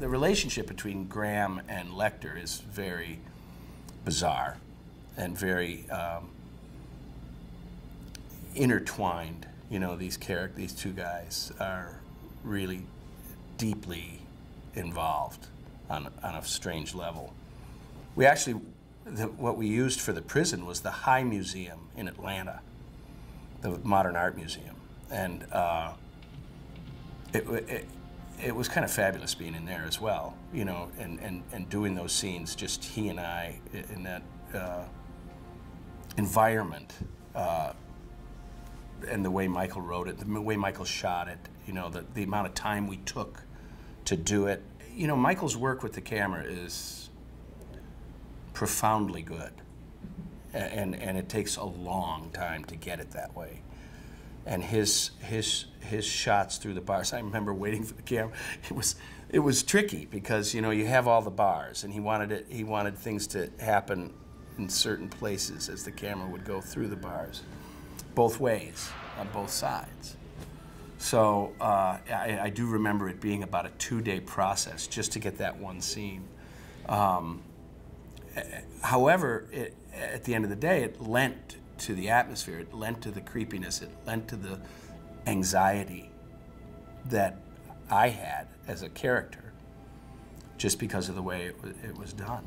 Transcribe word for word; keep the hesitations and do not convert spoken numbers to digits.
the relationship between Graham and Lecter is very bizarre and very um, intertwined. You know, these characters, these two guys are really deeply involved on, on a strange level. We actually, the, what we used for the prison was the High Museum in Atlanta, the Modern Art Museum. And uh, it, it, it was kind of fabulous being in there as well, you know, and, and, and doing those scenes, just he and I in that uh, environment, uh, and the way Michael wrote it, the way Michael shot it, you know, the, the amount of time we took to do it. You know, Michael's work with the camera is profoundly good, and, and it takes a long time to get it that way. And his his his shots through the bars. I remember waiting for the camera. It was it was tricky because you know you have all the bars, and he wanted it. He wanted things to happen in certain places as the camera would go through the bars, both ways on both sides. So uh, I, I do remember it being about a two-day process just to get that one scene. Um, however, it, at the end of the day, it lent to the atmosphere, it lent to the creepiness, it lent to the anxiety that I had as a character just because of the way it, it was done.